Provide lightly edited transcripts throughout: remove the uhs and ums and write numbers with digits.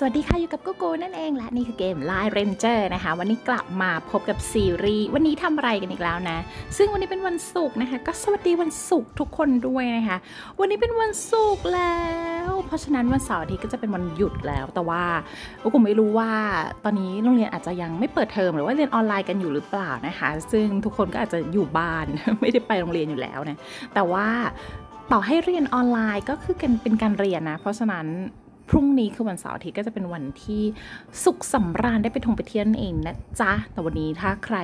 สวัสดีค่ะอยู่กับโกโก้นั่นเองและนี่คือเกม Line Ranger นะคะวันนี้กลับมาพบกับซีรีส์วันนี้ทำอะไรกันอีกแล้วนะซึ่งวันนี้เป็นวันศุกร์นะคะก็สวัสดีวันศุกร์ทุกคนด้วยนะคะวันนี้เป็นวันศุกร์แล้วเพราะฉะนั้นวันเสาร์อาทิตย์ก็จะเป็นวันหยุดแล้วแต่ว่าโกไม่รู้ว่าตอนนี้โรงเรียนอาจจะยังไม่เปิดเทอมหรือว่าเรียนออนไลน์กันอยู่หรือเปล่านะคะซึ่งทุกคนก็อาจจะอยู่บ้าน ไม่ได้ไปโรงเรียนอยู่แล้วนะแต่ว่าต่อให้เรียนออนไลน์ก็คือเป็นการเรียนนะเพราะฉะนั้นพรุ่งนี้คือวันเสาร์อาทิตย์ก็จะเป็นวันที่สุขสำราญได้ไปท่องไปเที่ยวนั่นเองนะจ๊ะแต่วันนี้ถ้าใคร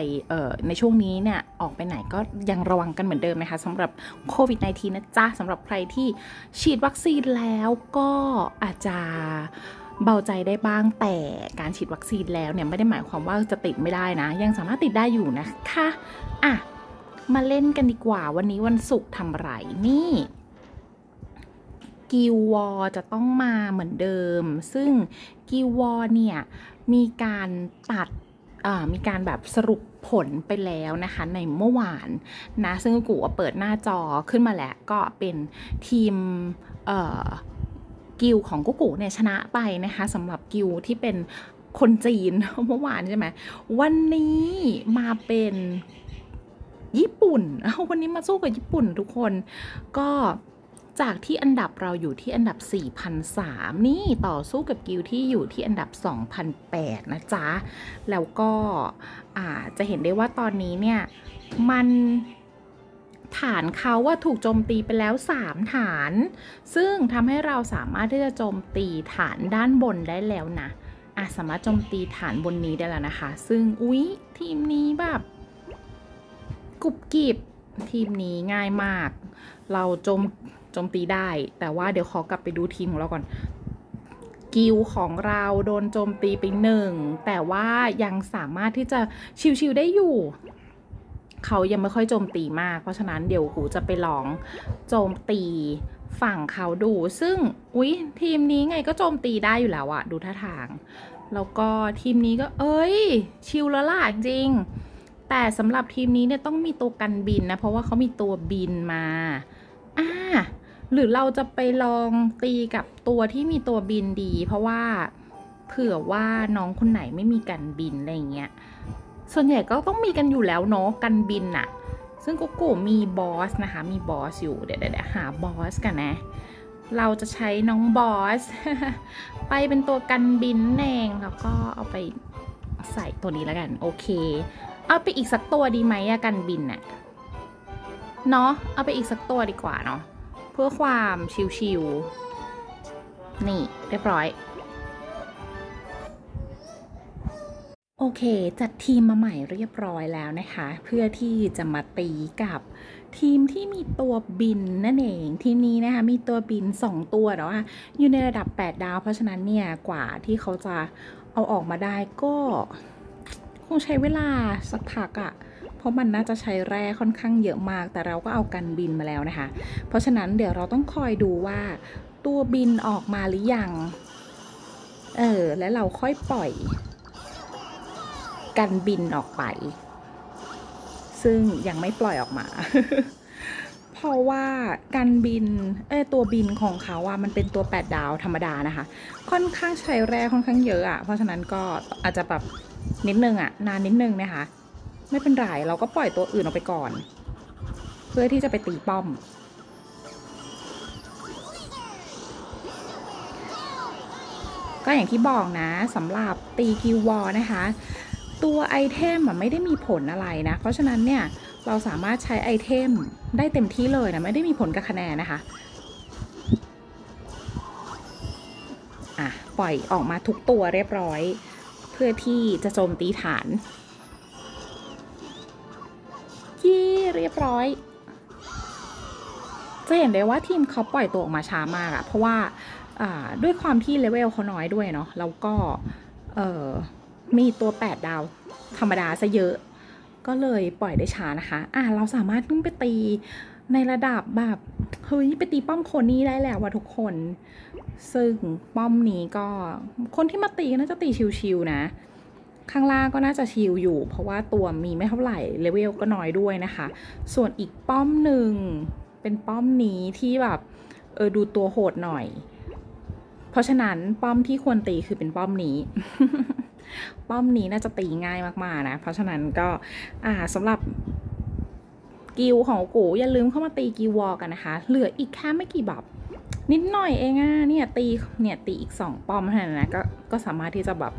ในช่วงนี้เนี่ยออกไปไหนก็ยังระวังกันเหมือนเดิมนะคะสำหรับโควิด -19 นะจ๊ะสำหรับใครที่ฉีดวัคซีนแล้วก็อาจจะเบาใจได้บ้างแต่การฉีดวัคซีนแล้วเนี่ยไม่ได้หมายความว่าจะติดไม่ได้นะยังสามารถติดได้อยู่นะคะอ่ะมาเล่นกันดีกว่าวันนี้วันศุกร์ทำไรนี่กิลด์วอร์จะต้องมาเหมือนเดิมซึ่งกิลด์วอร์เนี่ยมีการตัดมีการแบบสรุปผลไปแล้วนะคะในเมื่อวานนะซึ่งกูเปิดหน้าจอขึ้นมาแล้วก็เป็นทีมกิลด์ของกูเนี่ยชนะไปนะคะสำหรับกิลด์ที่เป็นคนจีนเมื่อวานใช่ไหมวันนี้มาเป็นญี่ปุ่นวันนี้มาสู้กับญี่ปุ่นทุกคนก็จากที่อันดับเราอยู่ที่อันดับ 4,003 นี่ต่อสู้กับกิลที่อยู่ที่อันดับ 2,008 นะจ๊ะแล้วก็จะเห็นได้ว่าตอนนี้เนี่ยมันฐานเขาว่าถูกโจมตีไปแล้ว3ฐานซึ่งทำให้เราสามารถที่จะโจมตีฐานด้านบนได้แล้วนะสามารถโจมตีฐานบนนี้ได้แล้วนะคะซึ่งอุ๊ยทีมนี้แบบกุบกิบทีมนี้ง่ายมากเราโจมตีได้แต่ว่าเดี๋ยวขอกลับไปดูทีมของเราก่อนกิลของเราโดนโจมตีไป1แต่ว่ายังสามารถที่จะชิวๆได้อยู่เขายังไม่ค่อยโจมตีมากเพราะฉะนั้นเดี๋ยวกูจะไปลองโจมตีฝั่งเขาดูซึ่งอุ๊ยทีมนี้ไงก็โจมตีได้อยู่แล้วอะดูท่าทางแล้วก็ทีมนี้ก็ชิวแล้วล่ะจริงแต่สำหรับทีมนี้เนี่ยต้องมีตัวกันบินนะเพราะว่าเขามีตัวบินมาหรือเราจะไปลองตีกับตัวที่มีตัวบินดีเพราะว่าเผื่อว่าน้องคนไหนไม่มีกันบินอะไรเงี้ยส่วนใหญ่ก็ต้องมีกันอยู่แล้วเนาะกันบินน่ะซึ่งกูมีบอสนะคะมีบอสอยู่เดี๋ยวหาบอสกันนะเราจะใช้น้องบอส ไปเป็นตัวกันบินเองแล้วก็เอาไปใส่ตัวนี้แล้วกันโอเคเอาไปอีกสักตัวดีไหมกันบินน่ะเนาะเอาไปอีกสักตัวดีกว่าเนาะเพื่อความชิวๆนี่เรียบร้อยโอเคจัดทีมมาใหม่เรียบร้อยแล้วนะคะเพื่อที่จะมาตีกับทีมที่มีตัวบินนั่นเองทีมนี้นะคะมีตัวบิน2ตัวแต่ว่าอยู่ในระดับ8ดาวเพราะฉะนั้นเนี่ยกว่าที่เขาจะเอาออกมาได้ก็คงใช้เวลาสักพักอะเพราะมันน่าจะใช้แร่ค่อนข้างเยอะมากแต่เราก็เอากันบินมาแล้วนะคะเพราะฉะนั้นเดี๋ยวเราต้องคอยดูว่าตัวบินออกมาหรือยังและเราค่อยปล่อยกันบินออกไปซึ่งยังไม่ปล่อยออกมา เพราะว่ากันบินตัวบินของเขาว่ามันเป็นตัว8ดาวธรรมดานะคะค่อนข้างใช้แร่ค่อนข้างเยอะอ่ะเพราะฉะนั้นก็อาจจะแบบนิดนึงอ่ะนานนิดนึงนะคะไม่เป็นไรเราก็ปล่อยตัวอื่นออกไปก่อนเพื่อที่จะไปตีป้อมก็อย่างที่บอกนะสำหรับตีกิลด์วอร์นะคะตัวไอเทมไม่ได้มีผลอะไรนะเพราะฉะนั้นเนี่ยเราสามารถใช้ไอเทมได้เต็มที่เลยนะไม่ได้มีผลกับคะแนนนะคะปล่อยออกมาทุกตัวเรียบร้อยเพื่อที่จะโจมตีฐานเรียบร้อยจะเห็นได้ว่าทีมเขาปล่อยตัวออกมาช้ามากอะเพราะว่าด้วยความที่เลเวลเขาน้อยด้วยเนาะแล้วก็มีตัว8ดาวธรรมดาซะเยอะก็เลยปล่อยได้ช้านะคะเราสามารถขึ้นไปตีในระดับแบบเฮ้ยไปตีป้อมคนนี้ได้แล้วว่ะทุกคนซึ่งป้อมนี้ก็คนที่มาตีน่าจะตีชิวๆนะข้างล่างก็น่าจะชิลอยู่เพราะว่าตัวมีไม่เท่าไหร่เลเวลก็น้อยด้วยนะคะส่วนอีกป้อมหนึ่งเป็นป้อมนี้ที่แบบดูตัวโหดหน่อย เพราะฉะนั้นป้อมที่ควรตีคือเป็นป้อมนี้ ป้อมนี้น่าจะตีง่ายมากๆนะเพราะฉะนั้นก็สำหรับกิวของกูอย่าลืมเข้ามาตีกิววอลกันนะคะเหลืออีกแค่ไม่กี่บับนิดหน่อยเองอ่ะเนี่ยตีอีก2ป้อมเท่านั้นนะก็สามารถที่จะแบบ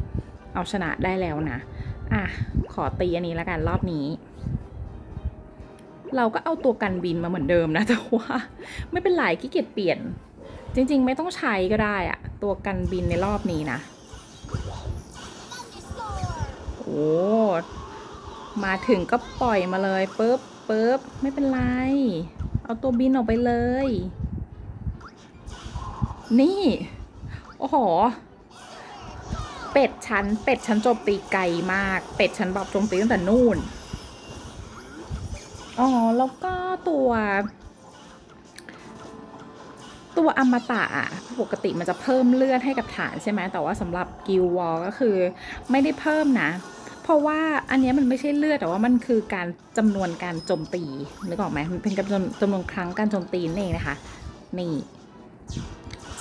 เอาชนะได้แล้วนะขอตีอันนี้แล้วกันรอบนี้เราก็เอาตัวกันบินมาเหมือนเดิมนะแต่ว่าไม่เป็นไรขี้เกียจเปลี่ยนจริงๆไม่ต้องใช้ก็ได้อะตัวกันบินในรอบนี้นะโอ้มาถึงก็ปล่อยมาเลยปึ๊บไม่เป็นไรเอาตัวบินออกไปเลยนี่โอ้โหเป็ดชั้นโจมตีไกลมากเป็ดชั้นแบบโจมตีตั้งแต่นู่นอ๋อแล้วก็ตัวอมตะอ่ะปกติมันจะเพิ่มเลือดให้กับฐานใช่ไหมแต่ว่าสำหรับกิลวอลก็คือไม่ได้เพิ่มนะเพราะว่าอันนี้มันไม่ใช่เลือดแต่ว่ามันคือการจำนวนการโจมตีนึกออกไหมมันเป็นจำนวนครั้งการโจมตีนี่นะคะนี่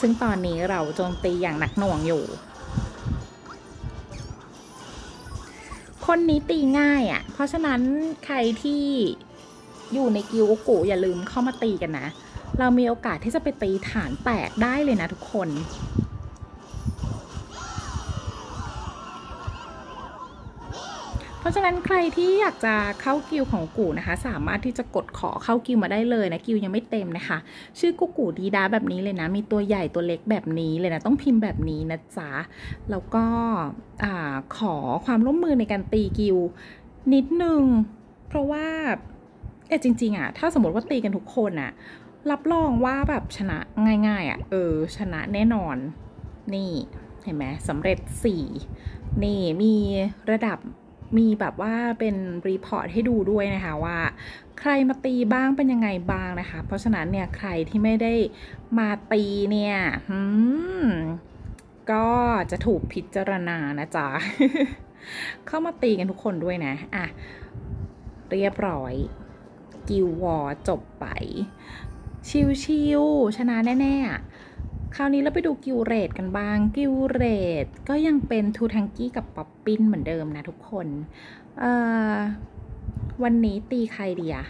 ซึ่งตอนนี้เราโจมตีอย่างหนักหน่วงอยู่คนนี้ตีง่ายอ่ะเพราะฉะนั้นใครที่อยู่ในกิลด์กูอย่าลืมเข้ามาตีกันนะเรามีโอกาสที่จะไปตีฐานแตกได้เลยนะทุกคนเพราะฉะนั้นใครที่อยากจะเข้ากิลด์ของกูนะคะสามารถที่จะกดขอเข้ากิลด์มาได้เลยนะกิลด์ยังไม่เต็มนะคะชื่อกูดีดาแบบนี้เลยนะมีตัวใหญ่ตัวเล็กแบบนี้เลยนะต้องพิมพ์แบบนี้นะจ๊ะแล้วก็ขอความร่วมมือในการตีกิลด์นิดนึงเพราะว่าจริงๆถ้าสมมติว่าตีกันทุกคนรับรองว่าแบบชนะง่ายๆชนะแน่นอนนี่เห็นไหมสำเร็จ4นี่มีระดับมีแบบว่าเป็นรีพอร์ตให้ดูด้วยนะคะว่าใครมาตีบ้างเป็นยังไงบ้างนะคะเพราะฉะนั้นเนี่ยใครที่ไม่ได้มาตีเนี่ยก็จะถูกพิจารณานะจ๊ะ เข้ามาตีกันทุกคนด้วยนะเรียบร้อยกิลด์วอร์จบไปชิวๆชนะแน่ๆคราวนี้เราไปดูกิลด์เรดกันบ้างกิลด์เรดก็ยังเป็นทูทังกี้กับป๊อปปิ้นเหมือนเดิมนะทุกคนวันนี้ตีใครดีอะ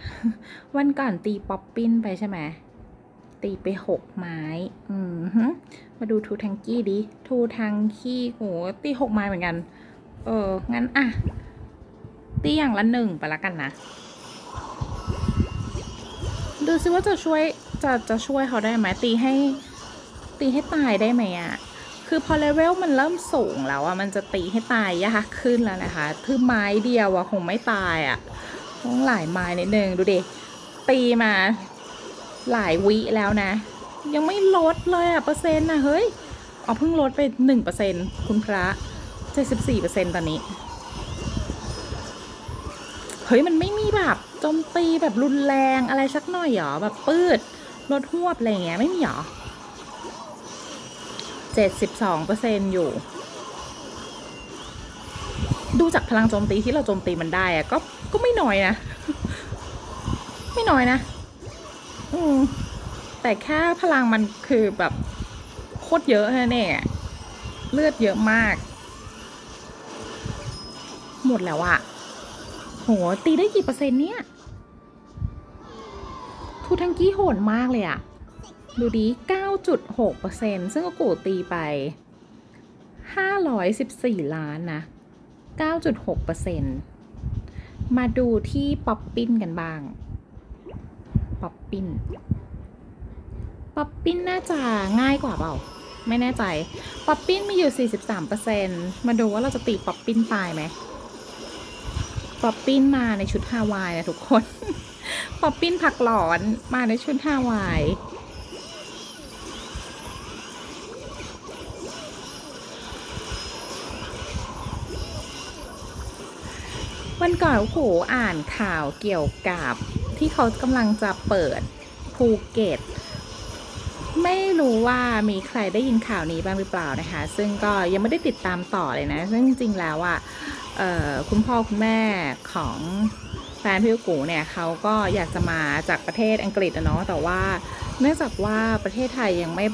วันก่อนตีป๊อปปิ้นไปใช่ไหมตีไป6ไม้มาดูทูทังกี้ดิทูทังกี้โหตี6ไม้เหมือนกันงั้นตีอย่างละ1ไปละกันนะดูซิว่าจะช่วยจะช่วยเขาได้ไหมตีให้ตายได้ไหมคือพอเลเวลมันเริ่มสูงแล้วมันจะตีให้ตายยากขึ้นแล้วนะคะคือไม้เดียวคงไม่ตายต้องหลายไม้นิดนึงดูดิตีมาหลายวิแล้วนะยังไม่ลดเลยเปอร์เซ็นต์เฮ้ยเพิ่งลดไป 1% คุณพระ74% ตอนนี้เฮ้ยมันไม่มีแบบโจมตีแบบรุนแรงอะไรสักหน่อยหรอแบบปืดลดหวบอะไรเงี้ยไม่มีหรอ 72% อยู่ดูจากพลังโจมตีที่เราโจมตีมันได้ก็ไม่น้อยนะแต่แค่พลังมันคือแบบโคตรเยอะเนี่ยเลือดเยอะมากหมดแล้วโหตีได้กี่เปอร์เซ็นต์เนี่ยทูทังกี้โหดมากเลยดูดิ 9.6% ซึ่งก็กูตีไป514ล้านนะ 9.6% มาดูที่ป๊อปปิ้นกันบ้างป๊อปปิ้นน่าจะง่ายกว่าเปล่าไม่แน่ใจป๊อปปิ้นมีอยู่ 43% มาดูว่าเราจะตีป๊อปปิ้นตายไหมป๊อปปิ้นมาในชุดฮาวายนะทุกคน ป๊อปปิ้นผักหลอนมาในชุดฮาวายวันก่อนโอ้โหอ่านข่าวเกี่ยวกับที่เขากำลังจะเปิดภูเก็ตไม่รู้ว่ามีใครได้ยินข่าวนี้บ้างหรือเปล่านะคะซึ่งก็ยังไม่ได้ติดตามต่อเลยนะซึ่งจริงๆแล้วคุณพ่อคุณแม่ของแฟนพี่กูเนี่ยเขาก็อยากจะมาจากประเทศอังกฤษแต่ว่า เนื่องจากว่าประเทศไทยยังไม่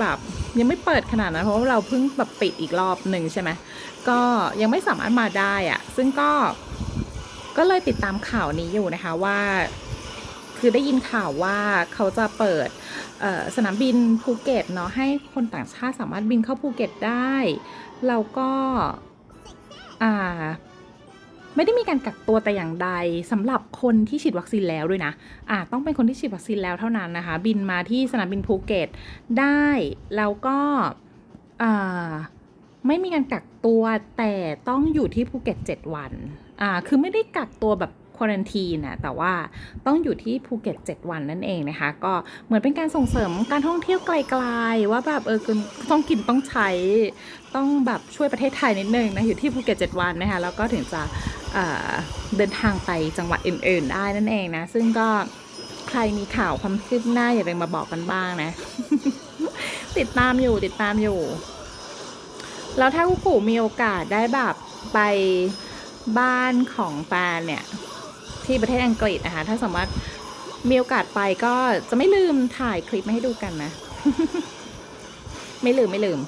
เปิดขนาดนั้นเพราะว่าเราเพิ่งแบบปิดอีกรอบหนึ่งใช่ไหมก็ยังไม่สามารถมาได้อะซึ่งก็เลยติดตามข่าวนี้อยู่นะคะว่าคือได้ยินข่าวว่าเขาจะเปิดสนามบินภูเก็ตเนาะให้คนต่างชาติสามารถบินเข้าภูเก็ตได้แล้วก็ไม่ได้มีการกักตัวแต่อย่างใดสำหรับคนที่ฉีดวัคซีนแล้วด้วยนะต้องเป็นคนที่ฉีดวัคซีนแล้วเท่านั้นนะคะบินมาที่สนามบินภูเก็ตได้แล้วก็ไม่มีการกักตัวแต่ต้องอยู่ที่ภูเก็ต7วันคือไม่ได้กักตัวแบบควอรันทีนนะแต่ว่าต้องอยู่ที่ภูเก็ต7วันนั่นเองนะคะก็เหมือนเป็นการส่งเสริมการท่องเที่ยวไกลๆว่าแบบต้องกินต้องใช้ต้องแบบช่วยประเทศไทยนิดนึงนะอยู่ที่ภูเก็ต7วันนะคะแล้วก็ถึงจะเดินทางไปจังหวัดอื่นๆได้นั่นเองนะซึ่งก็ใครมีข่าวความคืบหน้าอย่าลืมมาบอกกันบ้างนะ ติดตามอยู่แล้วถ้ากุ๊กมีโอกาสได้แบบไปบ้านของปาเนี่ยที่ประเทศอังกฤษนะคะถ้าสามารถมีโอกาสไปก็จะไม่ลืมถ่ายคลิปมาให้ดูกันนะ ไม่ลืม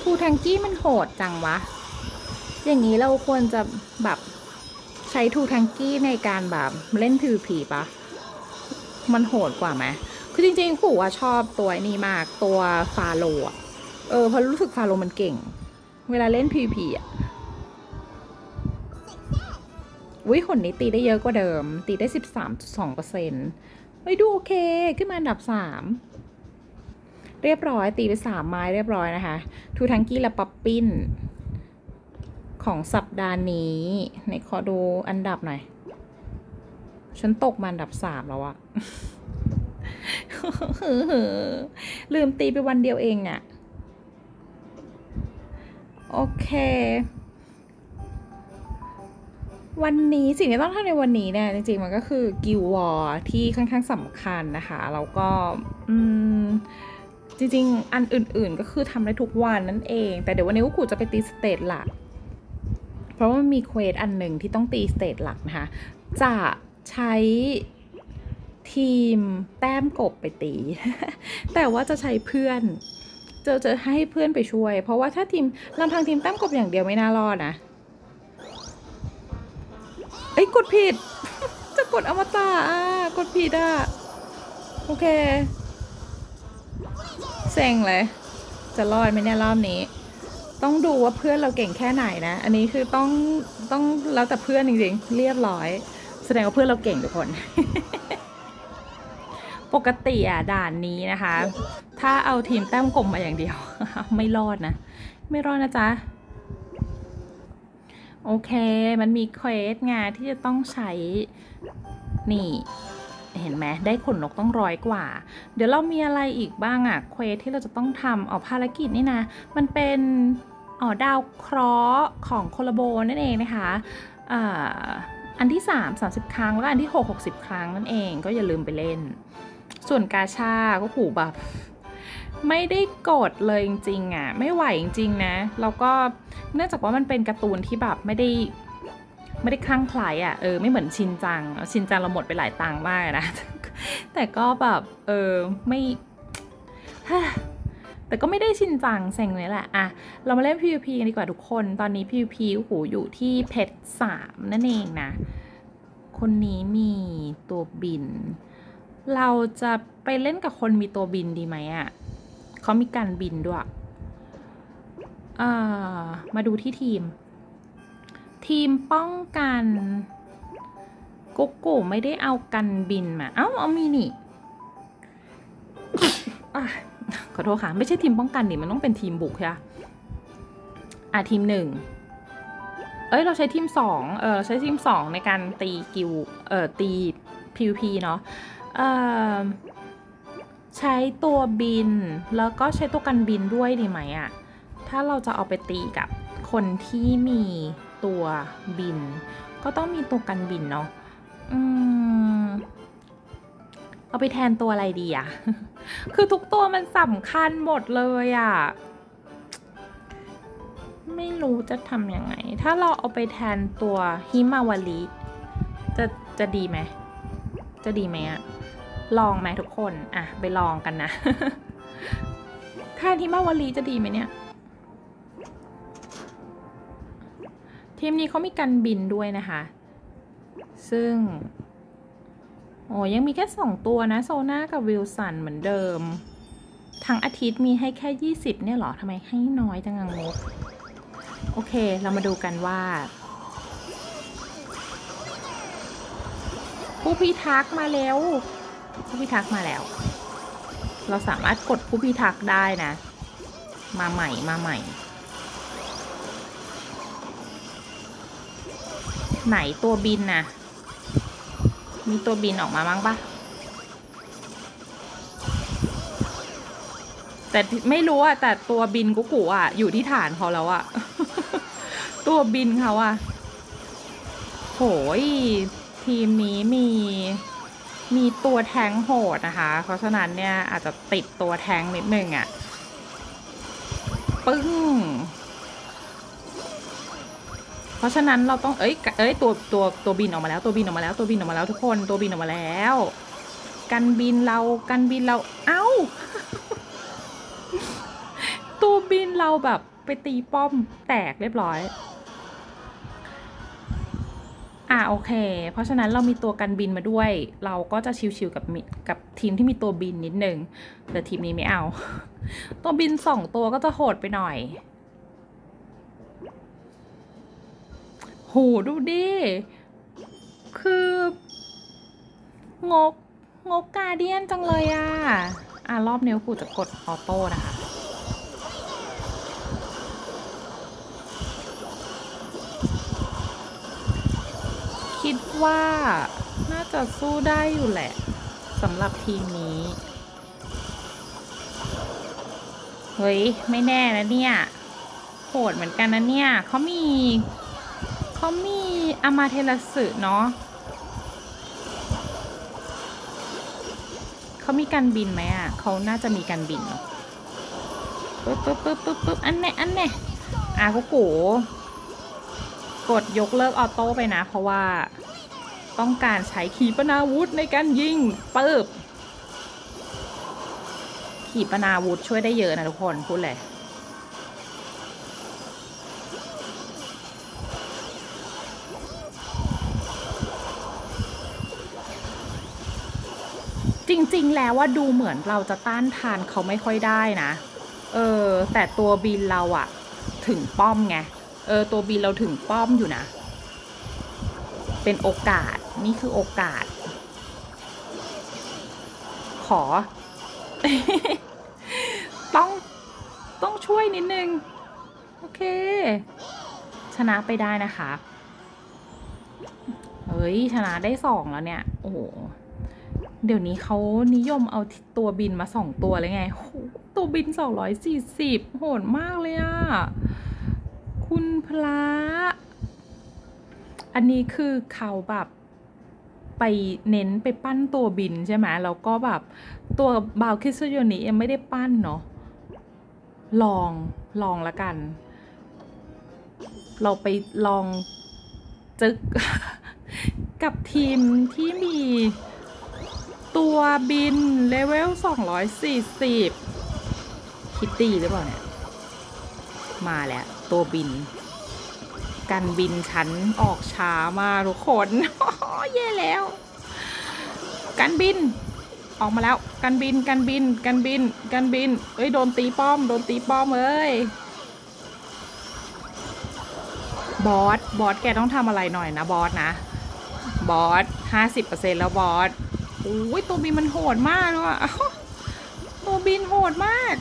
ภูทังกี้มันโหดจังวะอย่างนี้เราควรจะแบบใช้ทูทังกี้ในการแบบเล่นถือผีปะมันโหดกว่าไหมคือจริงๆกูว่าชอบตัวนี้มากตัวฟาโลอ่ะเพราะรู้สึกฟาโลมันเก่งเวลาเล่นพีพีอ่ะวิคนนี้ตีได้เยอะกว่าเดิมตีได้ 13.2% ไปดูโอเคขึ้นมาอันดับ3เรียบร้อยตีไป3ไม้เรียบร้อยนะคะทูทังกี้และป๊อปปิ้นของสัปดาห์นี้ในขอดูอันดับหน่อยฉันตกมาอันดับ3แล้วอะ ลืมตีไปวันเดียวเองอะโอเควันนี้สิ่งที่ต้องทำในวันนี้เนี่ยจริงๆมันก็คือกิลด์วอร์ที่ค่อนข้างสำคัญนะคะแล้วก็จริงๆอันอื่นๆก็คือทำได้ทุกวันนั่นเองแต่เดี๋ยววันนี้กูจะไปตีสเตจหลักเพราะว่ามีเควสอันหนึ่งที่ต้องตีสเตจหลักนะคะจะใช้ทีมแต้มกบไปตี แต่ว่าจะใช้เพื่อนจะให้เพื่อนไปช่วยเพราะว่าถ้าทีมลำพังทีมแต้มกบอย่างเดียวไม่น่ารอดนะเอ้ยกดผิด จะกดอมตะกดผิดโอเคเซ็งเลยจะรอดไหมเนี่ยรอบนี้ต้องดูว่าเพื่อนเราเก่งแค่ไหนนะอันนี้คือต้องแล้วแต่เพื่อนจริงๆเรียบร้อยแสดงว่าเพื่อนเราเก่งทุกคน ปกติด่านนี้นะคะถ้าเอาทีมแต้มกลมมาอย่างเดียว ไม่รอดนะจ๊ะโอเคมันมีเควสงานที่จะต้องใช้นี่เห็นไหมได้ขนนกต้อง100 กว่าเดี๋ยวเรามีอะไรอีกบ้างอะเควสที่เราจะต้องทำภารกิจนี่นะมันเป็นดาวเคราะห์ของโคลาโบนั่นเองนะคะอันที่3 30 ครั้งแล้วก็อันที่6 60 ครั้งนั่นเองก็อย่าลืมไปเล่นส่วนกาชาก็ขู่แบบไม่ได้กดเลยจริงๆอะไม่ไหวจริงๆนะแล้วก็เนื่องจากว่ามันเป็นการ์ตูนที่แบบไม่ได้คลั่งไคล้ไม่เหมือนชินจังเราหมดไปหลายตังค์มากนะ แต่ก็แบบไม่ แต่ก็ไม่ได้ชินจังเซ็งเลยแหละเรามาเล่น PVP กันดีกว่าทุกคนตอนนี้ PVP อยู่ที่เพชร3นั่นเองนะคนนี้มีตัวบินเราจะไปเล่นกับคนมีตัวบินดีไหมเขามีการบินด้วยมาดูที่ทีมป้องกันกุ๊กกูไม่ได้เอากันบินมาเอามีนี่ ขอโทษค่ะไม่ใช่ทีมป้องกันนี่มันต้องเป็นทีมบุกค่ะทีม1เราใช้ทีม2ใช้ทีม2ในการตีกิวตี PVP เนาะใช้ตัวบินแล้วก็ใช้ตัวกันบินด้วยดีไหมถ้าเราจะเอาไปตีกับคนที่มีตัวบินก็ต้องมีตัวกันบินเนาะเอาไปแทนตัวอะไรดีคือทุกตัวมันสำคัญหมดเลย ไม่รู้จะทำยังไงถ้าเราเอาไปแทนตัวฮิมาวาริจะดีไหมอะลองไหมทุกคนอ่ะไปลองกันนะ แทนฮิมาวาริจะดีไหมเนี่ยทีมนี้เขามีการบินด้วยนะคะซึ่งโอ้ยังมีแค่2ตัวนะโซน่ากับวิลสันเหมือนเดิมทั้งอาทิตย์มีให้แค่20เนี่ยหรอทำไมให้น้อยจังงกโอเคเรามาดูกันว่าผู้พิทักษ์มาแล้วเราสามารถกดผู้พิทักษ์ได้นะมาใหม่ไหนตัวบินนะมีตัวบินออกมาบ้างปะแต่ไม่รู้อะแต่ตัวบินกุ๊กอะอยู่ที่ฐานเขาแล้วอะ ตัวบินเขาอะโหยทีมนี้มีตัวแทงโหดนะคะเพราะฉะนั้นเนี่ยอาจจะติดตัวแทงนิดนึงอะปึ้งเพราะฉะนั้นเราต้องเอ้ยตัวบินออกมาแล้วทุกคนตัวบินออกมาแล้วกันบินเราเอ้า ตัวบินเราแบบไปตีป้อมแตกเรียบร้อยอ่ะโอเคเพราะฉะนั้นเรามีตัวกันบินมาด้วยเราก็จะชิวๆกับทีมที่มีตัวบินนิดนึงแต่ทีมนี้ไม่เอา ตัวบิน2ตัวก็จะโหดไปหน่อยโหดูดิคืองกกาเดียนจังเลยอ่ะรอบนี้กูจะกดออโต้นะคะคิดว่าน่าจะสู้ได้อยู่แหละสำหรับทีมนี้เฮ้ยไม่แน่นะเนี่ยโหดเหมือนกันนะเนี่ยเขามีอามาเทราสึเนาะเขามีการบินไหมอ่ะเขาน่าจะมีการบินเนาะปึ๊บอันแน่กูโกกดยกเลิกออโต้ไปนะเพราะว่าต้องการใช้ขีปนาวุธในการยิงปึ๊บขีปนาวุธช่วยได้เยอะนะทุกคนพูดเลยจริงๆแล้วว่าดูเหมือนเราจะต้านทานเขาไม่ค่อยได้นะแต่ตัวบินเราอะถึงป้อมไงตัวบินเราถึงป้อมอยู่นะเป็นโอกาสนี่คือโอกาสขอ ต้องช่วยนิดนึงโอเคชนะไปได้นะคะเฮ้ยชนะได้2แล้วเนี่ยโอ้โหเดี๋ยวนี้เขานิยมเอาตัวบินมา2ตัวเลยไงตัวบิน240โหดมากเลยอ่ะคุณพระอันนี้คือเขาแบบไปเน้นไปปั้นตัวบินใช่ไหมแล้วก็แบบตัวบาวคิสโยนิยังไม่ได้ปั้นเนาะลองละกันเราไปลองจึก กับทีมที่มีตัวบินเลเวล240คิตตี้หรือเปล่าเนี่ยมาแล้วตัวบินการบินฉันออกช้ามากทุกคนเย่แล้วการบินออกมาแล้วการบินเอ้ยโดนตีป้อมเลยบอสแกต้องทำอะไรหน่อยนะบอส50% แล้วบอสโอ้ยตัวบินมันโหดมากเลยอะตัวบินโหดมาก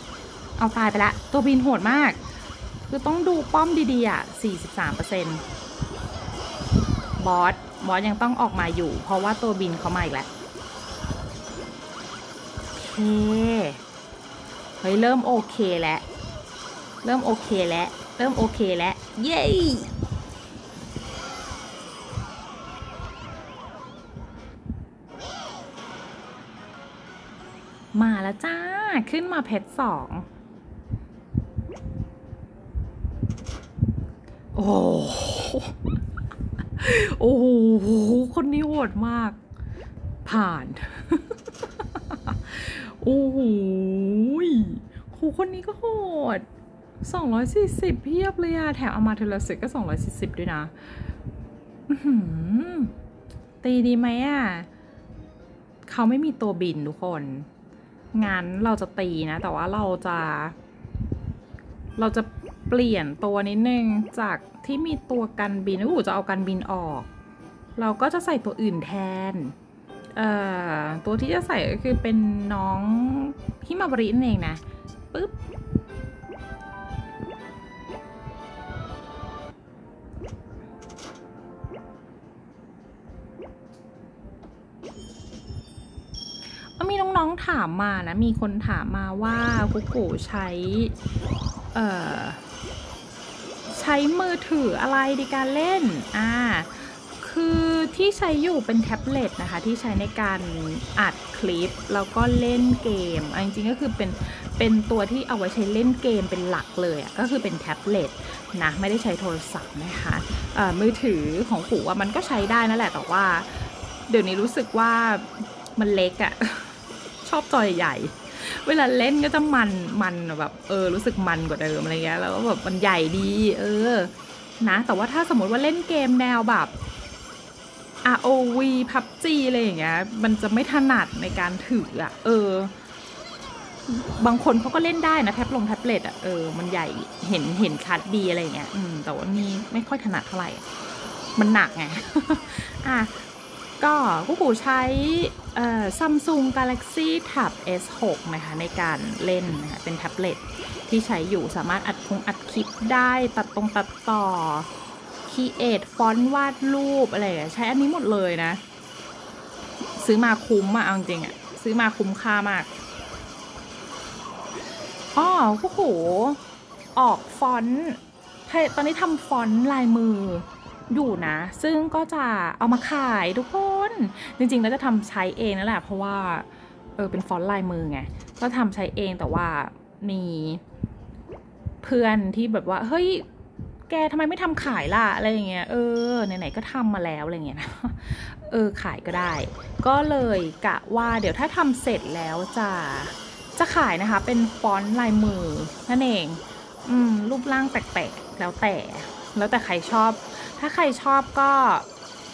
เอาตายไปละตัวบินโหดมากคือต้องดูป้อมดีๆอ่ะ 43% บอสยังต้องออกมาอยู่เพราะว่าตัวบินเขามาอีกแล้วโอเคเฮ้ยเริ่มโอเคแล้วเย้มาแล้วจ้าขึ้นมาเพชร 2 โอ้โอ้โหคนนี้โหดมากผ่านโอ้โหคนนี้ก็โหด240เพียบเลยอะแถมอามาเทลสึกก็240ด้วยนะตีดีไหมอะเขาไม่มีตัวบินทุกคนงั้นเราจะตีนะแต่ว่าเราจะเปลี่ยนตัวนิดนึงจากที่มีตัวกันบินอู๋จะเอากันบินออกเราก็จะใส่ตัวอื่นแทนตัวที่จะใส่ก็คือเป็นน้องฮิมาบรินั่นเองนะปึ๊บมีน้องๆถามมานะมีคนถามมาว่ากุ๊กกูใช้มือถืออะไรในการเล่นคือที่ใช้อยู่เป็นแท็บเล็ตนะคะที่ใช้ในการอัดคลิปแล้วก็เล่นเกมจริงๆก็คือเป็นตัวที่เอาไว้ใช้เล่นเกมเป็นหลักเลยก็คือเป็นแท็บเล็ตนะไม่ได้ใช้โทรศัพท์นะคะมือถือของกูว่ามันก็ใช้ได้นั่นแหละแต่ว่าเดี๋ยวนี้รู้สึกว่ามันเล็กอะชอบจอใหญ่เวลาเล่นก็จะมันแบบรู้สึกมันกว่าเดิมอะไรเงี้ยแล้วก็แบบมันใหญ่ดีนะแต่ว่าถ้าสมมติว่าเล่นเกมแนวแบบ ROV PUBG อะไรอย่างเงี้ยมันจะไม่ถนัดในการถืออะบางคนเขาก็เล่นได้นะแท็บเล็ตอะมันใหญ่เห็นชัดดีอะไรเงี้ยแต่ว่านี่ไม่ค่อยถนัดเท่าไหร่มันหนักไงก็กูกูใช้ Samsung Galaxy Tab S6 นะคะในการเล่นนะคะเป็นแท็บเล็ตที่ใช้อยู่สามารถอัดคลิปได้ตัดต่อ Create ฟอนต์วาดรูปอะไรใช้อันนี้หมดเลยนะซื้อมาคุ้มอะเอาจริงอะซื้อมาคุ้มค่ามากกูกูออกฟอนต์ตอนนี้ทำฟอนต์ลายมืออยู่นะซึ่งก็จะเอามาขายทุกคนจริงๆแล้วจะทำใช้เองนั่นแหละเพราะว่าเป็นฟอนต์ลายมือไงก็ทำใช้เองแต่ว่ามีเพื่อนที่แบบว่าเฮ้ยแกทำไมไม่ทำขายล่ะอะไรอย่างเงี้ยไหนๆก็ทำมาแล้วอะไรเงี้ยนะขายก็ได้ก็เลยกะว่าเดี๋ยวถ้าทำเสร็จแล้วจะขายนะคะเป็นฟอนต์ลายมือนั่นเองรูปร่างแปลกๆแล้วแต่ใครชอบถ้าใครชอบก็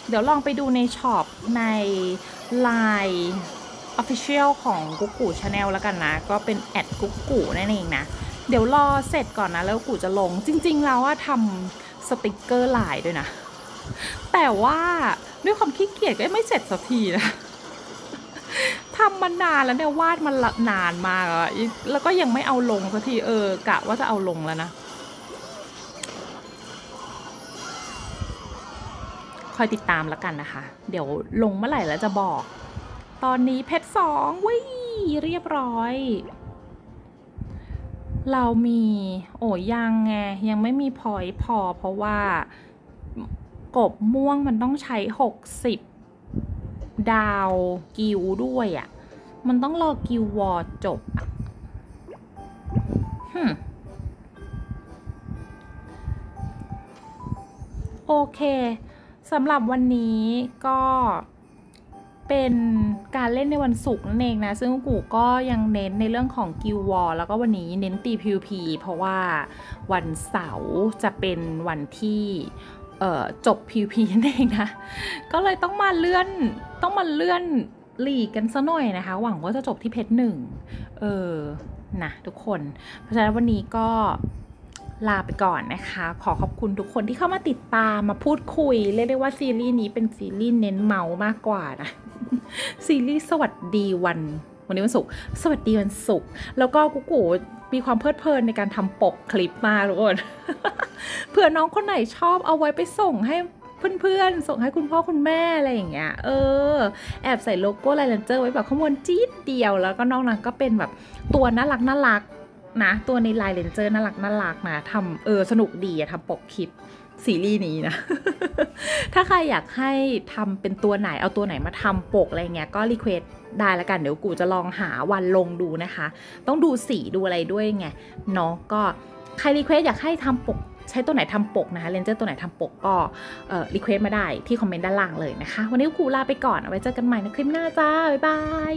เดี๋ยวลองไปดูในช็อปใน Line Official ของกุ๊กกู Channel แล้วกันนะก็เป็นแอดกุ๊กกูนั่นเองนะเดี๋ยวรอเสร็จก่อนนะแล้วกูจะลงจริงๆแล้วทำสติกเกอร์ลายด้วยนะแต่ว่าด้วยความขี้เกียจก็ไม่เสร็จสักทีนะทำมานานแล้วเนี่ยวาดมันนานมากแล้วก็ยังไม่เอาลงสักทีกะว่าจะเอาลงแล้วนะคอยติดตามแล้วกันนะคะเดี๋ยวลงเมื่อไหร่แล้วจะบอกตอนนี้เพชร2วิ่งเรียบร้อยเรามียังไงยังไม่มีพอยพอเพราะว่ากบม่วงมันต้องใช้60ดาวกิวด้วยมันต้องรอกิววอร์จบโอเคสำหรับวันนี้ก็เป็นการเล่นในวันศุกร์นั่นเองนะซึ่งกูก็ยังเน้นในเรื่องของกิลด์วอร์แล้วก็วันนี้เน้นตี PVP เพราะว่าวันเสาร์จะเป็นวันที่จบ PVP นั่นเองนะก็เลยต้องมาเลื่อนลีกกันซะหน่อยนะคะหวังว่าจะจบที่เพชร1นะทุกคนเพราะฉะนั้นวันนี้ก็ลาไปก่อนนะคะขอขอบคุณทุกคนที่เข้ามาติดตามมาพูดคุยเรียกได้ว่าซีรีส์นี้เป็นซีรีส์เน้นเมามากกว่านะซีรีส์สวัสดีวันนี้วันศุกร์สวัสดีวันศุกร์แล้วก็กูกูมีความเพลิดเพลินในการทำปกคลิปมาทุกคนเผื่อน้องคนไหนชอบเอาไว้ไปส่งให้เพื่อนๆส่งให้คุณพ่อคุณแม่อะไรอย่างเงี้ยแอบใส่โลโก้ไลน์เจอร์ไว้แบบข้อมูลจี๊ดเดียวแล้วก็นอกนั้นก็เป็นแบบตัวน่ารักนะตัวในไลน์เลนเจอร์น่ารักนะทำสนุกดีทำปกคลิปซีรีส์นี้นะ ถ้าใครอยากให้ทำเป็นตัวไหนเอาตัวไหนมาทำปกอะไรเงี้ยก็รีเควสได้ละกันเดี๋ยวกูจะลองหาวันลงดูนะคะต้องดูสีดูอะไรด้วยไงเนาะก็ใครรีเควสอยากให้ทำปก ใช้ตัวไหนทำปกนะคะเลนเจอร์ตัวไหนทำปกก็รีเควสต์มาได้ที่คอมเมนต์ด้านล่างเลยนะคะวันนี้กูลาไปก่อนเอาไว้เจอกันใหม่ในคลิปหน้าจ้าบ๊ายบาย